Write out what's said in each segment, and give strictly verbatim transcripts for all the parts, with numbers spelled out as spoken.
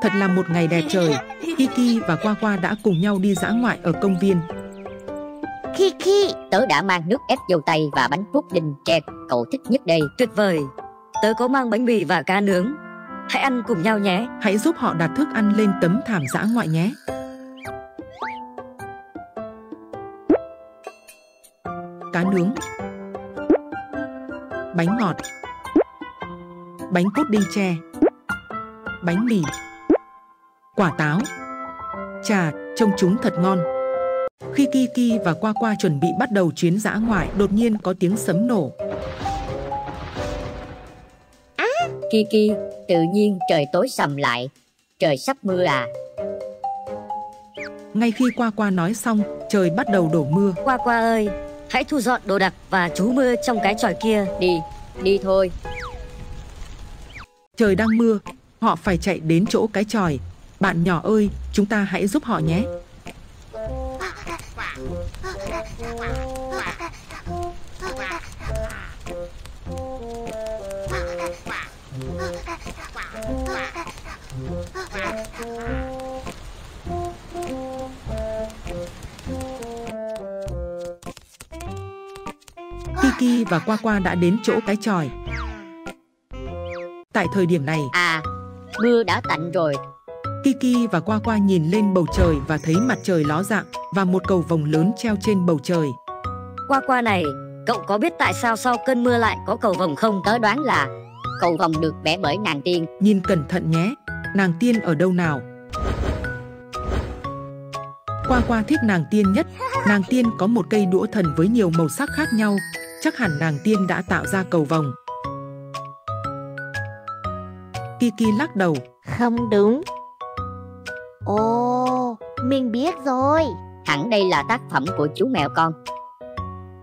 Thật là một ngày đẹp trời, Kiki và Qua Qua đã cùng nhau đi dã ngoại ở công viên. Kiki, tớ đã mang nước ép dâu tây và bánh phúc đinh tre cậu thích nhất đây. Tuyệt vời, tớ có mang bánh mì và cá nướng. Hãy ăn cùng nhau nhé. Hãy giúp họ đặt thức ăn lên tấm thảm dã ngoại nhé. Cá nướng, bánh ngọt, bánh cốt đinh tre, bánh mì, quả táo, trà, trông chúng thật ngon. Khi Kiki và Qua Qua chuẩn bị bắt đầu chuyến dã ngoại, đột nhiên có tiếng sấm nổ. Á, à, Kiki, tự nhiên trời tối sầm lại, trời sắp mưa à. Ngay khi Qua Qua nói xong, trời bắt đầu đổ mưa. Qua Qua ơi, hãy thu dọn đồ đạc và trú mưa trong cái chòi kia. Đi, đi thôi. Trời đang mưa, họ phải chạy đến chỗ cái chòi. Bạn nhỏ ơi, chúng ta hãy giúp họ nhé. Kiki và Qua Qua đã đến chỗ cái chòi. Tại thời điểm này, à, mưa đã tạnh rồi. Kiki và Qua Qua nhìn lên bầu trời và thấy mặt trời ló dạng và một cầu vồng lớn treo trên bầu trời. Qua Qua này, cậu có biết tại sao sau cơn mưa lại có cầu vồng không? Tớ đoán là cầu vồng được vẽ bởi nàng tiên. Nhìn cẩn thận nhé, nàng tiên ở đâu nào? Qua Qua thích nàng tiên nhất. Nàng tiên có một cây đũa thần với nhiều màu sắc khác nhau. Chắc hẳn nàng tiên đã tạo ra cầu vồng. Kiki lắc đầu. Không đúng. Ồ, mình biết rồi. Hẳn đây là tác phẩm của chú mèo con.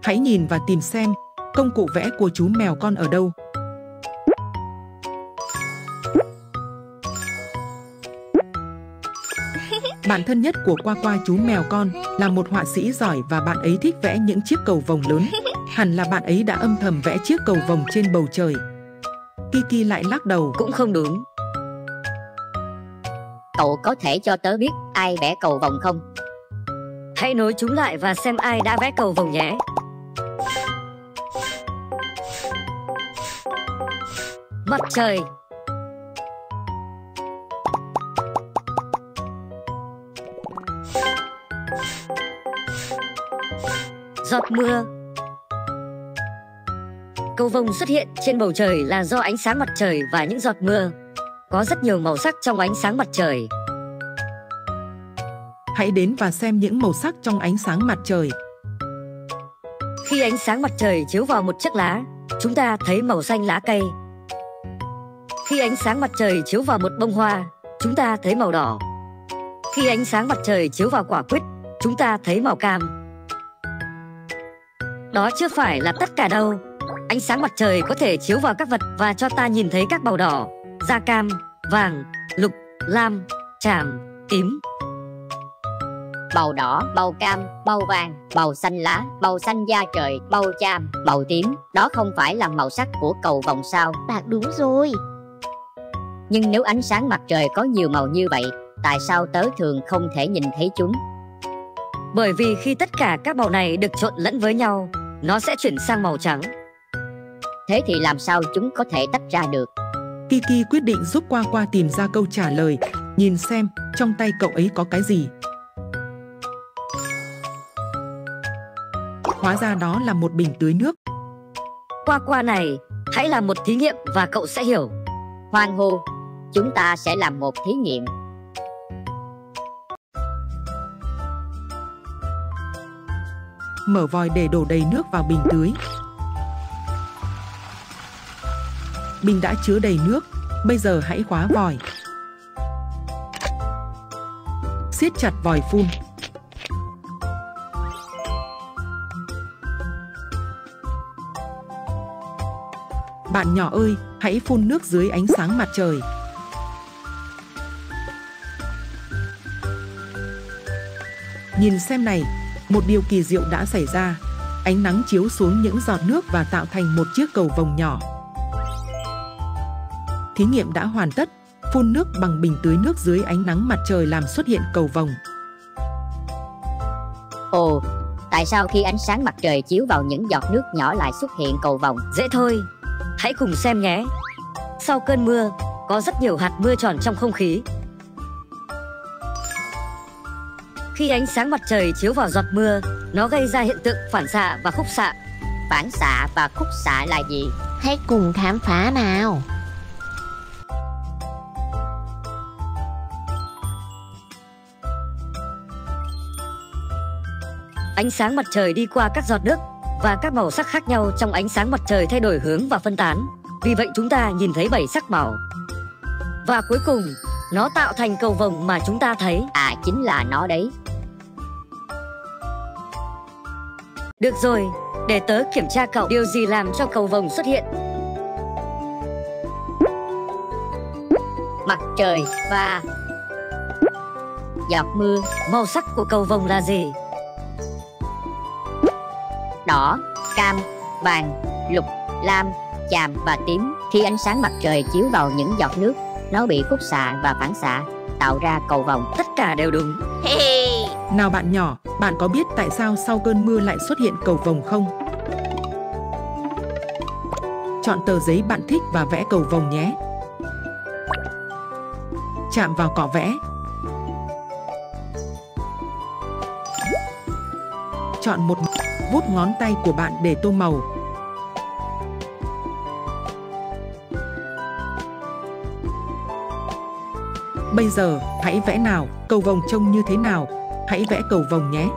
Hãy nhìn và tìm xem công cụ vẽ của chú mèo con ở đâu. Bạn thân nhất của Qua Qua, chú mèo con, là một họa sĩ giỏi và bạn ấy thích vẽ những chiếc cầu vồng lớn. Hẳn là bạn ấy đã âm thầm vẽ chiếc cầu vồng trên bầu trời. Kiki lại lắc đầu. Cũng không đúng. Cậu có thể cho tớ biết ai vẽ cầu vồng không? Hãy nối chúng lại và xem ai đã vẽ cầu vồng nhé. Mặt trời, giọt mưa. Cầu vồng xuất hiện trên bầu trời là do ánh sáng mặt trời và những giọt mưa. Có rất nhiều màu sắc trong ánh sáng mặt trời. Hãy đến và xem những màu sắc trong ánh sáng mặt trời. Khi ánh sáng mặt trời chiếu vào một chiếc lá, chúng ta thấy màu xanh lá cây. Khi ánh sáng mặt trời chiếu vào một bông hoa, chúng ta thấy màu đỏ. Khi ánh sáng mặt trời chiếu vào quả quýt, chúng ta thấy màu cam. Đó chưa phải là tất cả đâu. Ánh sáng mặt trời có thể chiếu vào các vật và cho ta nhìn thấy các màu đỏ, da cam, vàng, lục, lam, tràm, tím. Màu đỏ, màu cam, màu vàng, màu xanh lá, màu xanh da trời, màu tràm, màu tím. Đó không phải là màu sắc của cầu vồng sao? Bạn đúng rồi. Nhưng nếu ánh sáng mặt trời có nhiều màu như vậy, tại sao tớ thường không thể nhìn thấy chúng? Bởi vì khi tất cả các màu này được trộn lẫn với nhau, nó sẽ chuyển sang màu trắng. Thế thì làm sao chúng có thể tách ra được? Kiki quyết định giúp Qua Qua tìm ra câu trả lời. Nhìn xem, trong tay cậu ấy có cái gì? Hóa ra đó là một bình tưới nước. Qua Qua này, hãy làm một thí nghiệm và cậu sẽ hiểu. Hoan hô, chúng ta sẽ làm một thí nghiệm. Mở vòi để đổ đầy nước vào bình tưới. Bình đã chứa đầy nước, bây giờ hãy khóa vòi. Siết chặt vòi phun. Bạn nhỏ ơi, hãy phun nước dưới ánh sáng mặt trời. Nhìn xem này, một điều kỳ diệu đã xảy ra. Ánh nắng chiếu xuống những giọt nước và tạo thành một chiếc cầu vồng nhỏ. Thí nghiệm đã hoàn tất, phun nước bằng bình tưới nước dưới ánh nắng mặt trời làm xuất hiện cầu vồng. Ồ, tại sao khi ánh sáng mặt trời chiếu vào những giọt nước nhỏ lại xuất hiện cầu vồng? Dễ thôi, hãy cùng xem nhé. Sau cơn mưa, có rất nhiều hạt mưa tròn trong không khí. Khi ánh sáng mặt trời chiếu vào giọt mưa, nó gây ra hiện tượng phản xạ và khúc xạ. Phản xạ và khúc xạ là gì? Hãy cùng khám phá nào. Ánh sáng mặt trời đi qua các giọt nước và các màu sắc khác nhau trong ánh sáng mặt trời thay đổi hướng và phân tán. Vì vậy chúng ta nhìn thấy bảy sắc màu. Và cuối cùng, nó tạo thành cầu vồng mà chúng ta thấy. À, chính là nó đấy. Được rồi, để tớ kiểm tra cậu. Điều gì làm cho cầu vồng xuất hiện? Mặt trời và giọt mưa. Màu sắc của cầu vồng là gì? Đỏ, cam, vàng, lục, lam, chàm và tím. Khi ánh sáng mặt trời chiếu vào những giọt nước, nó bị khúc xạ và phản xạ, tạo ra cầu vồng. Tất cả đều đúng. Nào bạn nhỏ, bạn có biết tại sao sau cơn mưa lại xuất hiện cầu vồng không? Chọn tờ giấy bạn thích và vẽ cầu vồng nhé. Chạm vào cỏ vẽ. Chọn một vuốt ngón tay của bạn để tô màu. Bây giờ, hãy vẽ nào, cầu vồng trông như thế nào? Hãy vẽ cầu vồng nhé.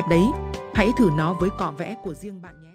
Đẹp đấy, hãy thử nó với cỏ vẽ của riêng bạn nhé.